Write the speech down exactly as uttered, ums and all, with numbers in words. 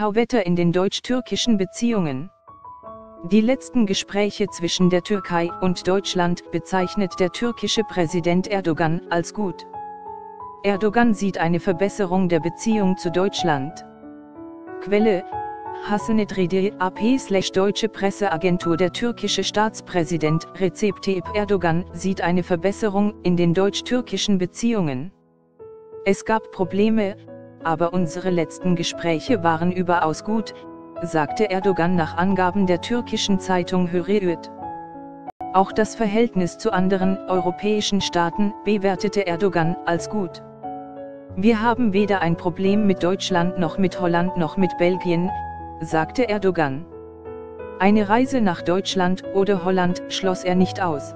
Tauwetter in den deutsch-türkischen Beziehungen. Die letzten Gespräche zwischen der Türkei und Deutschland bezeichnet der türkische Präsident Erdogan als gut. Erdogan sieht eine Verbesserung der Beziehung zu Deutschland. Quelle: Hasanettin Punkt A P slash Deutsche Presseagentur. Der türkische Staatspräsident Recep Tayyip Erdogan sieht eine Verbesserung in den deutsch-türkischen Beziehungen. Es gab Probleme, aber unsere letzten Gespräche waren überaus gut, sagte Erdogan nach Angaben der türkischen Zeitung Hürriyet. Auch das Verhältnis zu anderen europäischen Staaten bewertete Erdogan als gut. Wir haben weder ein Problem mit Deutschland noch mit Holland noch mit Belgien, sagte Erdogan. Eine Reise nach Deutschland oder Holland schloss er nicht aus.